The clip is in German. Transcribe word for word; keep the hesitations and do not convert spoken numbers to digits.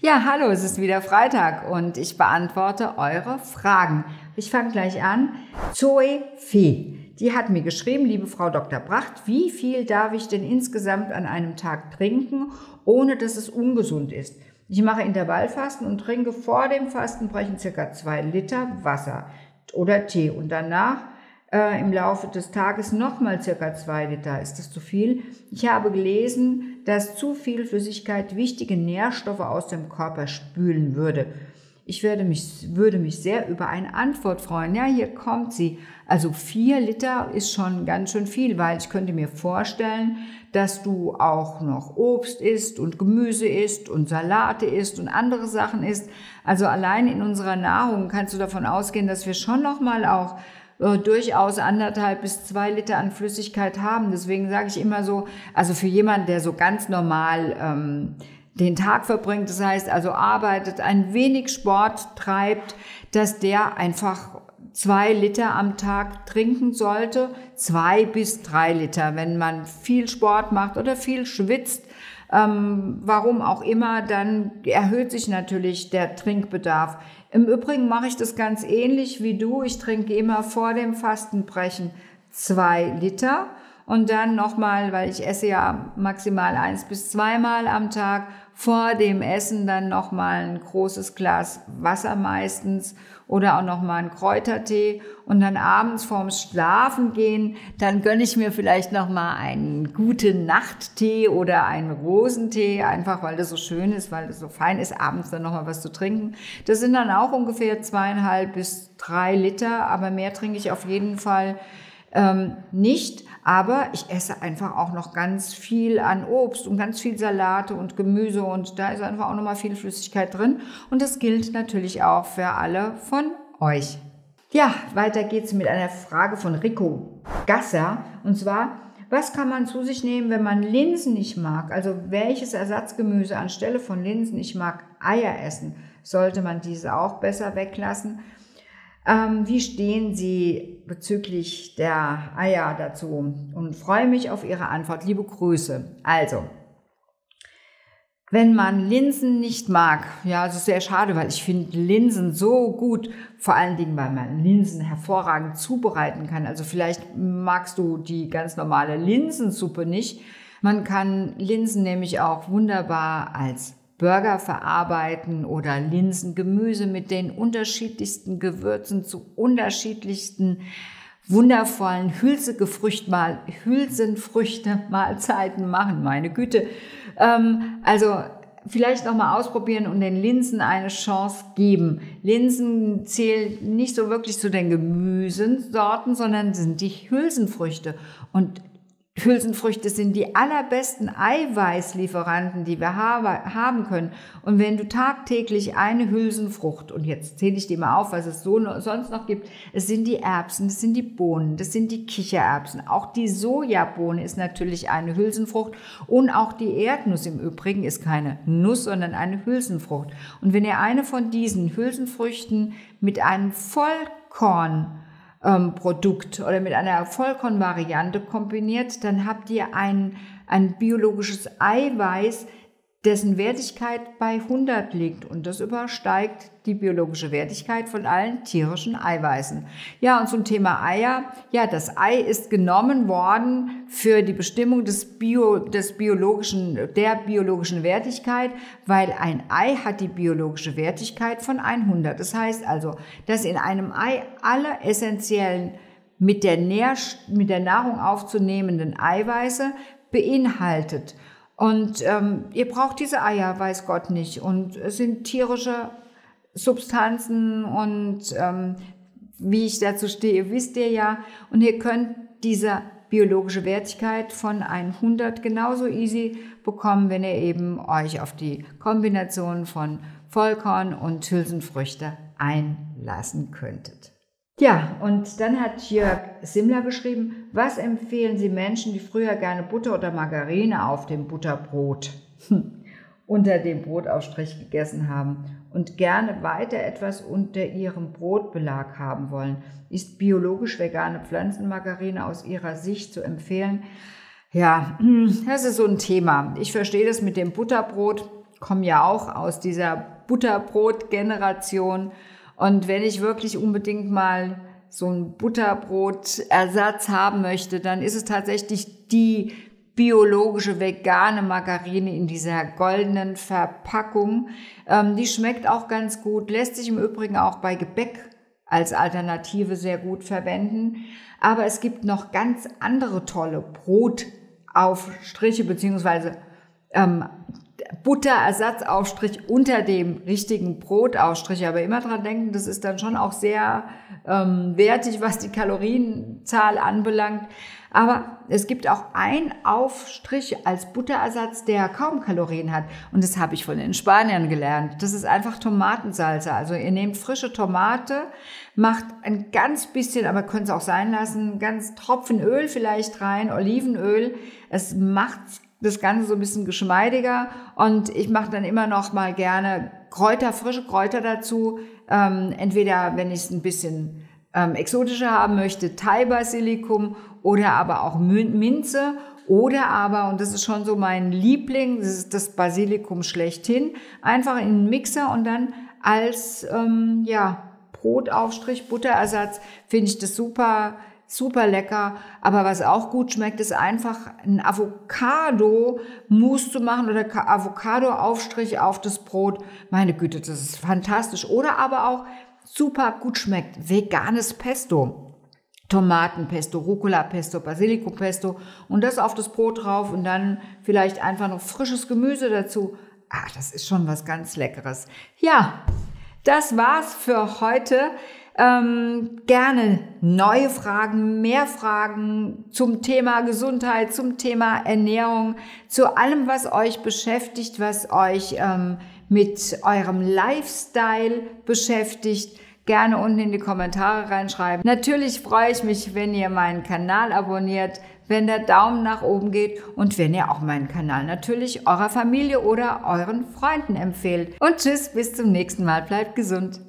Ja, hallo, es ist wieder Freitag und ich beantworte eure Fragen. Ich fange gleich an. Zoe Fee, die hat mir geschrieben, liebe Frau Doktor Bracht, wie viel darf ich denn insgesamt an einem Tag trinken, ohne dass es ungesund ist? Ich mache Intervallfasten und trinke vor dem Fastenbrechen circa zwei Liter Wasser oder Tee und danach äh, im Laufe des Tages nochmal circa zwei Liter. Ist das zu viel? Ich habe gelesen, dass zu viel Flüssigkeit wichtige Nährstoffe aus dem Körper spülen würde. Ich würde mich, würde mich sehr über eine Antwort freuen. Ja, hier kommt sie. Also vier Liter ist schon ganz schön viel, weil ich könnte mir vorstellen, dass du auch noch Obst isst und Gemüse isst und Salate isst und andere Sachen isst. Also allein in unserer Nahrung kannst du davon ausgehen, dass wir schon nochmal auch äh, durchaus anderthalb bis zwei Liter an Flüssigkeit haben. Deswegen sage ich immer so, also für jemanden, der so ganz normal ähm, den Tag verbringt, das heißt also arbeitet, ein wenig Sport treibt, dass der einfach zwei Liter am Tag trinken sollte, zwei bis drei Liter. Wenn man viel Sport macht oder viel schwitzt, ähm, warum auch immer, dann erhöht sich natürlich der Trinkbedarf. Im Übrigen mache ich das ganz ähnlich wie du. Ich trinke immer vor dem Fastenbrechen zwei Liter und dann nochmal, weil ich esse ja maximal eins bis zweimal am Tag, vor dem Essen dann nochmal ein großes Glas Wasser meistens oder auch nochmal einen Kräutertee und dann abends vorm Schlafengehen, dann gönne ich mir vielleicht nochmal einen guten Nachttee oder einen Rosentee, einfach weil das so schön ist, weil das so fein ist, abends dann nochmal was zu trinken. Das sind dann auch ungefähr zweieinhalb bis drei Liter, aber mehr trinke ich auf jeden Fall Ähm, nicht, aber ich esse einfach auch noch ganz viel an Obst und ganz viel Salate und Gemüse und da ist einfach auch nochmal viel Flüssigkeit drin und das gilt natürlich auch für alle von euch. Ja, weiter geht's mit einer Frage von Rico Gasser und zwar, was kann man zu sich nehmen, wenn man Linsen nicht mag? Also welches Ersatzgemüse anstelle von Linsen? Ich mag Eier essen. Sollte man diese auch besser weglassen? Ähm, wie stehen Sie bezüglich der Eier dazu? Und freue mich auf Ihre Antwort. Liebe Grüße. Also, wenn man Linsen nicht mag, ja, das ist sehr schade, weil ich finde Linsen so gut, vor allen Dingen, weil man Linsen hervorragend zubereiten kann. Also vielleicht magst du die ganz normale Linsensuppe nicht. Man kann Linsen nämlich auch wunderbar als Burger verarbeiten oder Linsengemüse mit den unterschiedlichsten Gewürzen zu unterschiedlichsten wundervollen Hülsenfrüchte-Mahlzeiten machen. Meine Güte. Ähm, also vielleicht nochmal ausprobieren und den Linsen eine Chance geben. Linsen zählen nicht so wirklich zu den Gemüsesorten, sondern sind die Hülsenfrüchte. Und Hülsenfrüchte sind die allerbesten Eiweißlieferanten, die wir haben können. Und wenn du tagtäglich eine Hülsenfrucht, und jetzt zähle ich dir mal auf, was es so sonst noch gibt, es sind die Erbsen, es sind die Bohnen, das sind die Kichererbsen, auch die Sojabohne ist natürlich eine Hülsenfrucht und auch die Erdnuss im Übrigen ist keine Nuss, sondern eine Hülsenfrucht. Und wenn ihr eine von diesen Hülsenfrüchten mit einem Vollkorn Produkt oder mit einer Vollkornvariante kombiniert, dann habt ihr ein, ein biologisches Eiweiß, dessen Wertigkeit bei hundert liegt und das übersteigt die biologische Wertigkeit von allen tierischen Eiweißen. Ja, und zum Thema Eier, ja, das Ei ist genommen worden für die Bestimmung des Bio, des biologischen, der biologischen Wertigkeit, weil ein Ei hat die biologische Wertigkeit von hundert. Das heißt also, dass in einem Ei alle essentiellen mit der, Nähr, mit der Nahrung aufzunehmenden Eiweiße beinhaltet. Und ähm, ihr braucht diese Eier, weiß Gott nicht. Und es sind tierische Substanzen und ähm, wie ich dazu stehe, wisst ihr ja. Und ihr könnt diese biologische Wertigkeit von hundert genauso easy bekommen, wenn ihr eben euch auf die Kombination von Vollkorn und Hülsenfrüchte einlassen könntet. Ja, und dann hat Jörg Simler geschrieben, was empfehlen Sie Menschen, die früher gerne Butter oder Margarine auf dem Butterbrot unter dem Brotaufstrich gegessen haben und gerne weiter etwas unter ihrem Brotbelag haben wollen? Ist biologisch vegane Pflanzenmargarine aus Ihrer Sicht zu empfehlen? Ja, das ist so ein Thema. Ich verstehe das mit dem Butterbrot. kommen ja auch aus dieser Butterbrot-Generation. Und wenn ich wirklich unbedingt mal so einen Butterbrotersatz haben möchte, dann ist es tatsächlich die biologische vegane Margarine in dieser goldenen Verpackung. Ähm, die schmeckt auch ganz gut, lässt sich im Übrigen auch bei Gebäck als Alternative sehr gut verwenden. Aber es gibt noch ganz andere tolle Brotaufstriche bzw. Ähm, Butterersatzaufstrich unter dem richtigen Brotaufstrich. Aber immer dran denken, das ist dann schon auch sehr ähm, wertig, was die Kalorienzahl anbelangt. Aber es gibt auch einen Aufstrich als Butterersatz, der kaum Kalorien hat. Und das habe ich von den Spaniern gelernt. Das ist einfach Tomatensalsa. Also ihr nehmt frische Tomate, macht ein ganz bisschen, aber könnt es auch sein lassen, ganz Tropfen Öl vielleicht rein, Olivenöl. Es macht das Ganze so ein bisschen geschmeidiger. Und ich mache dann immer noch mal gerne Kräuter, frische Kräuter dazu. Ähm, entweder, wenn ich es ein bisschen ähm, exotischer haben möchte, Thai-Basilikum oder aber auch Minze oder aber, und das ist schon so mein Liebling, das ist das Basilikum schlechthin, einfach in den Mixer und dann als ähm, ja, Brotaufstrich, Butterersatz finde ich das super, super lecker. Aber was auch gut schmeckt, ist einfach ein Avocado-Mousse zu machen oder Avocado-Aufstrich auf das Brot. Meine Güte, das ist fantastisch. Oder aber auch super gut schmeckt, veganes Pesto. Tomatenpesto, Rucola-Pesto, Basilikumpesto und das auf das Brot drauf und dann vielleicht einfach noch frisches Gemüse dazu. Ah, das ist schon was ganz Leckeres. Ja, das war's für heute. Ähm, gerne neue Fragen, mehr Fragen zum Thema Gesundheit, zum Thema Ernährung, zu allem, was euch beschäftigt, was euch ähm, mit eurem Lifestyle beschäftigt. Gerne unten in die Kommentare reinschreiben. Natürlich freue ich mich, wenn ihr meinen Kanal abonniert, wenn der Daumen nach oben geht und wenn ihr auch meinen Kanal natürlich eurer Familie oder euren Freunden empfehlt. Und tschüss, bis zum nächsten Mal. Bleibt gesund.